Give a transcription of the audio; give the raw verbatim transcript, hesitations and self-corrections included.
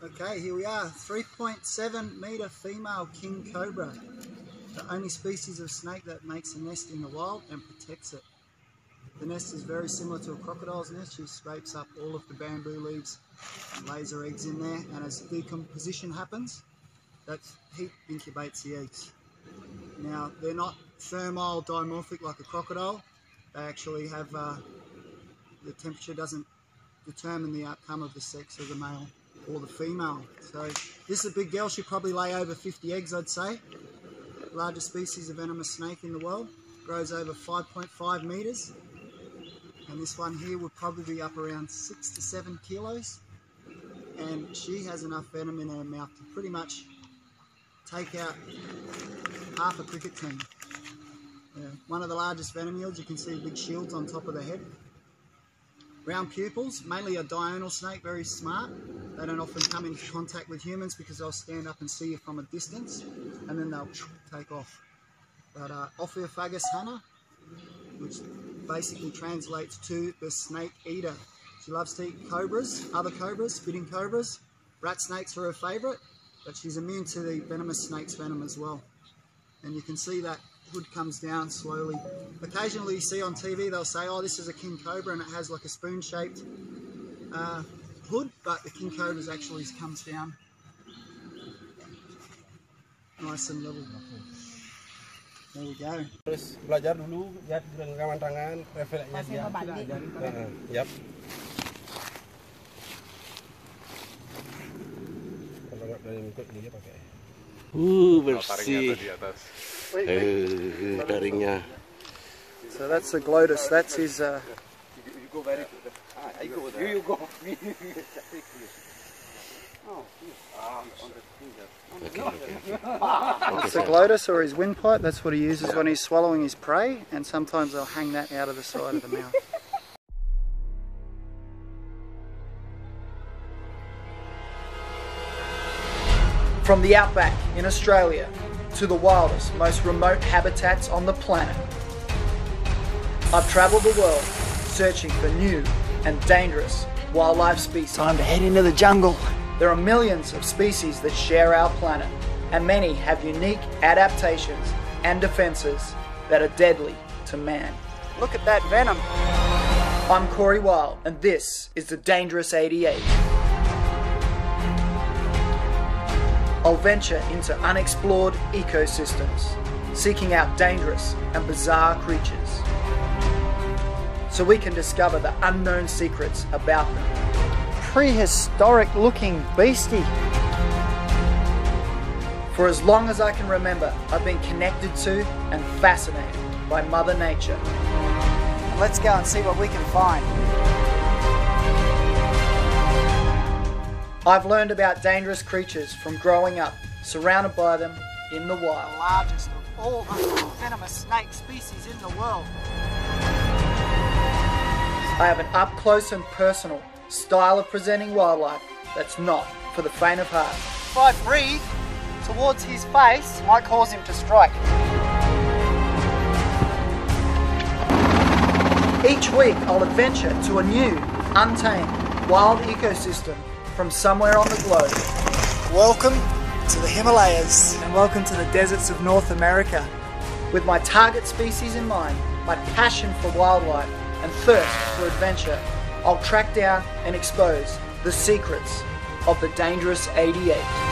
Okay, here we are, three point seven metre female king cobra, the only species of snake that makes a nest in the wild and protects it. The nest is very similar to a crocodile's nest. She scrapes up all of the bamboo leaves and lays her eggs in there, and as decomposition happens, that heat incubates the eggs. Now, they're not thermal dimorphic like a crocodile. They actually have, uh, the temperature doesn't determine the outcome of the sex of the male or the female. So this is a big girl. She'll probably lay over fifty eggs, I'd say. Largest species of venomous snake in the world. Grows over five point five metres. And this one here would probably be up around six to seven kilos. And she has enough venom in her mouth to pretty much take out half a cricket team. Yeah. One of the largest venom yields. You can see big shields on top of the head. Round pupils, mainly a diurnal snake, very smart. They don't often come into contact with humans because they'll stand up and see you from a distance, and then they'll take off. But uh, Ophiophagus hannah, which basically translates to the snake eater. She loves to eat cobras, other cobras, spitting cobras. Rat snakes are her favourite, but she's immune to the venomous snake's venom as well. And you can see that hood comes down slowly. Occasionally you see on T V they'll say, oh, this is a king cobra, and it has like a spoon shaped uh, hood, but the king cobra actually comes down nice and level. There we go. Terus belajar dulu, lihat gerakan tangan, refleksnya dia. Yap. Kalau nggak dari mungkut dia pakai. Uh, bersih. Uh, taringnya. So that's the glottis. That's his. Uh... You go very good. Ah, I go there. You go. Oh, on the finger. Okay, okay. That's the glottis, or his windpipe. That's what he uses when he's swallowing his prey, and sometimes they'll hang that out of the side of the mouth. From the outback in Australia to the wildest, most remote habitats on the planet, I've travelled the world searching for new and dangerous wildlife species. Time to head into the jungle. There are millions of species that share our planet, and many have unique adaptations and defences that are deadly to man. Look at that venom. I'm Corey Wild, and this is the Dangerous eighty-eight. I'll venture into unexplored ecosystems, seeking out dangerous and bizarre creatures, so we can discover the unknown secrets about them. Prehistoric looking beastie. For as long as I can remember, I've been connected to and fascinated by Mother Nature. Let's go and see what we can find. I've learned about dangerous creatures from growing up, surrounded by them in the wild. The largest of all the venomous snake species in the world. I have an up close and personal style of presenting wildlife that's not for the faint of heart. If I breathe towards his face, it might cause him to strike. Each week I'll adventure to a new, untamed, wild ecosystem from somewhere on the globe. Welcome to the Himalayas. And welcome to the deserts of North America. With my target species in mind, my passion for wildlife and thirst for adventure, I'll track down and expose the secrets of the Dangerous eighty-eight.